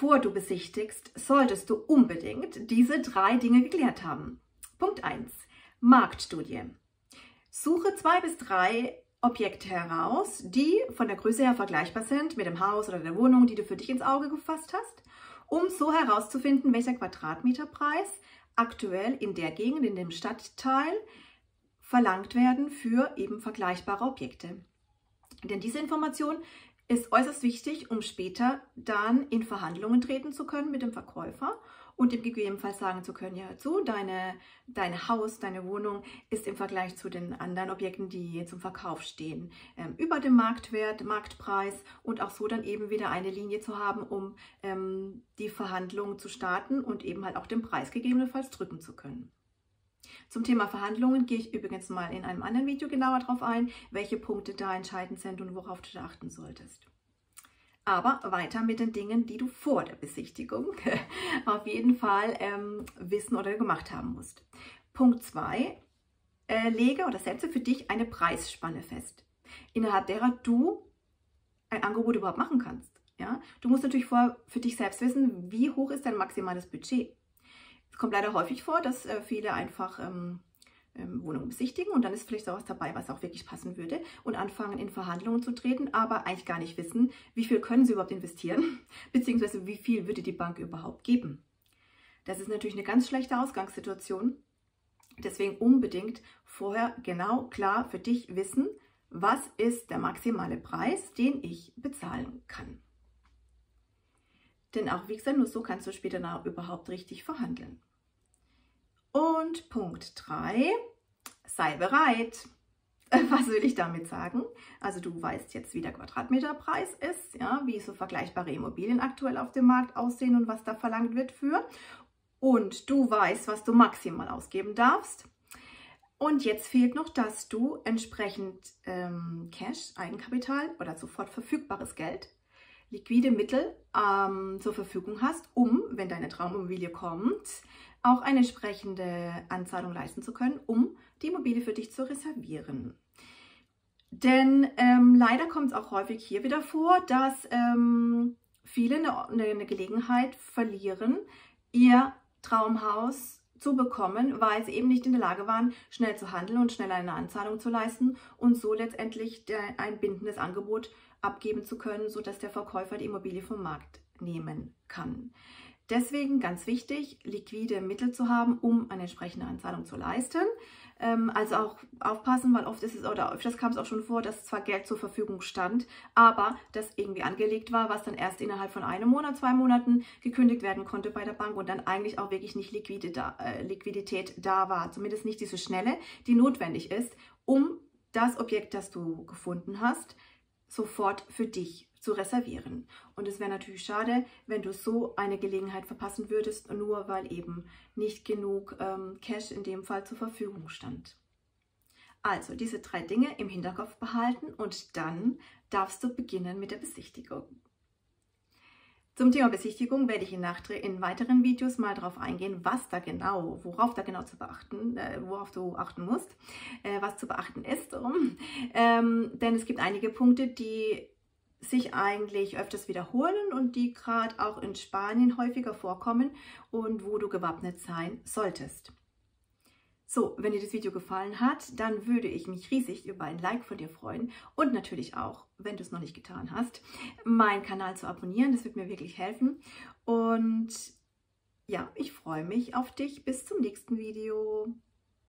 bevor du besichtigst, solltest du unbedingt diese drei Dinge geklärt haben. Punkt 1. Marktstudie. Suche 2 bis 3 Objekte heraus, die von der Größe her vergleichbar sind mit dem Haus oder der Wohnung, die du für dich ins Auge gefasst hast, um so herauszufinden, welcher Quadratmeterpreis aktuell in der Gegend, in dem Stadtteil verlangt werden für eben vergleichbare Objekte. Denn diese Information ist äußerst wichtig, um später dann in Verhandlungen treten zu können mit dem Verkäufer und ihm gegebenenfalls sagen zu können, ja, hör zu, dein Haus, deine Wohnung ist im Vergleich zu den anderen Objekten, die zum Verkauf stehen, über dem Marktwert, Marktpreis, und auch so dann eben wieder eine Linie zu haben, um die Verhandlungen zu starten und eben halt auch den Preis gegebenenfalls drücken zu können. Zum Thema Verhandlungen gehe ich übrigens mal in einem anderen Video genauer darauf ein, welche Punkte da entscheidend sind und worauf du da achten solltest. Aber weiter mit den Dingen, die du vor der Besichtigung auf jeden Fall wissen oder gemacht haben musst. Punkt 2. Lege oder setze für dich eine Preisspanne fest, innerhalb derer du ein Angebot überhaupt machen kannst. Ja? Du musst natürlich vorher für dich selbst wissen, wie hoch ist dein maximales Budget. Es kommt leider häufig vor, dass viele einfach Wohnungen besichtigen und dann ist vielleicht sowas dabei, was auch wirklich passen würde, und anfangen, in Verhandlungen zu treten, aber eigentlich gar nicht wissen, wie viel können sie überhaupt investieren, beziehungsweise wie viel würde die Bank überhaupt geben. Das ist natürlich eine ganz schlechte Ausgangssituation. Deswegen unbedingt vorher genau klar für dich wissen, was ist der maximale Preis, den ich bezahlen kann. Denn auch, wie gesagt, nur so kannst du später noch überhaupt richtig verhandeln. Und Punkt 3, sei bereit. Was will ich damit sagen? Also du weißt jetzt, wie der Quadratmeterpreis ist, ja, wie so vergleichbare Immobilien aktuell auf dem Markt aussehen und was da verlangt wird für. Und du weißt, was du maximal ausgeben darfst. Und jetzt fehlt noch, dass du entsprechend Cash, Eigenkapital oder sofort verfügbares Geld, liquide Mittel zur Verfügung hast, um, wenn deine Traumimmobilie kommt, auch eine entsprechende Anzahlung leisten zu können, um die Immobilie für dich zu reservieren. Denn leider kommt es auch häufig hier wieder vor, dass viele eine Gelegenheit verlieren, ihr Traumhaus zu bekommen, weil sie eben nicht in der Lage waren, schnell zu handeln und schnell eine Anzahlung zu leisten und so letztendlich ein bindendes Angebot abgeben zu können, sodass der Verkäufer die Immobilie vom Markt nehmen kann. Deswegen ganz wichtig, liquide Mittel zu haben, um eine entsprechende Anzahlung zu leisten. Also auch aufpassen, weil oft ist es, oder öfters kam es auch schon vor, dass zwar Geld zur Verfügung stand, aber das irgendwie angelegt war, was dann erst innerhalb von einem Monat, 2 Monaten gekündigt werden konnte bei der Bank und dann eigentlich auch wirklich nicht Liquidität da war. Zumindest nicht diese schnelle, die notwendig ist, um das Objekt, das du gefunden hast, sofort für dich zu reservieren. Und es wäre natürlich schade, wenn du so eine Gelegenheit verpassen würdest, nur weil eben nicht genug Cash in dem Fall zur Verfügung stand. Also diese 3 Dinge im Hinterkopf behalten und dann darfst du beginnen mit der Besichtigung. Zum Thema Besichtigung werde ich in weiteren Videos mal darauf eingehen, worauf da genau zu beachten, worauf du achten musst, was zu beachten ist. Denn es gibt einige Punkte, die sich eigentlich öfters wiederholen und die gerade auch in Spanien häufiger vorkommen und wo du gewappnet sein solltest. So, wenn dir das Video gefallen hat, dann würde ich mich riesig über ein Like von dir freuen und natürlich auch, wenn du es noch nicht getan hast, meinen Kanal zu abonnieren. Das wird mir wirklich helfen. Und ja, ich freue mich auf dich. Bis zum nächsten Video.